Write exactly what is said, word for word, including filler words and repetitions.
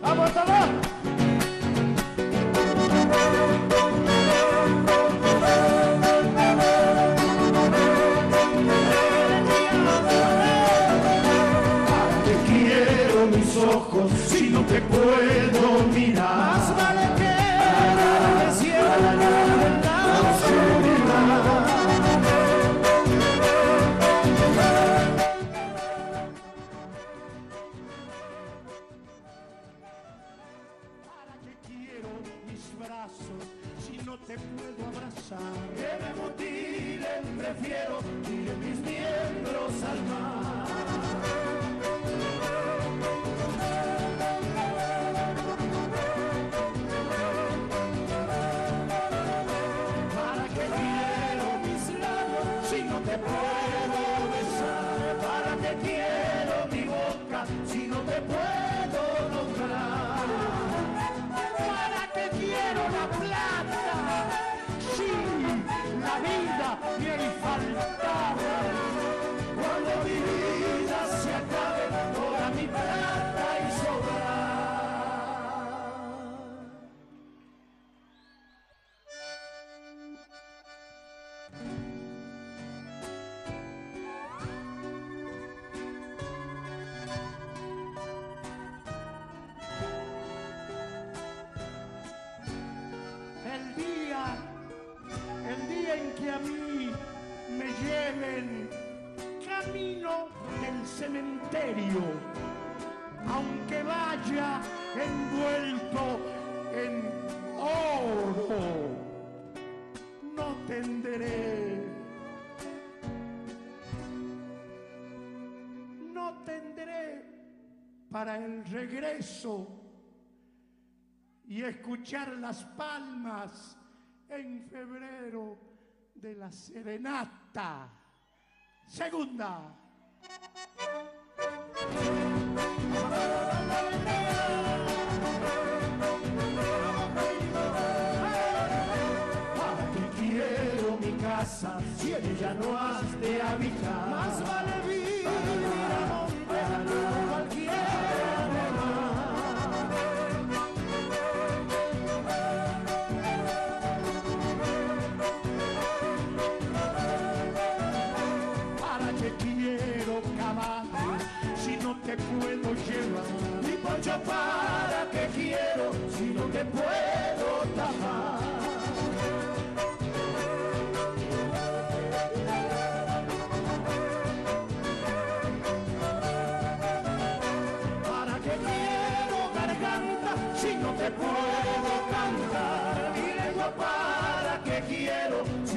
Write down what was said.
¡Vamos a ver! Si no te puedo mirar, más vale que me cierre la verdad. ¿Para qué quiero mis brazos si no te puedo abrazar? Que me mutilen, prefiero ir mis miembros al mar. Cementerio, aunque vaya envuelto en oro, no tenderé, no tenderé para el regreso y escuchar las palmas en febrero de la serenata segunda. Para que quiero mi casa si en ella no has de habitar, más vale vivir a donde no cualquiera. Te puedo llevar, mi poncho, para que quiero si no te puedo tapar. Para que quiero garganta si no te puedo cantar, mi lengua, para que quiero.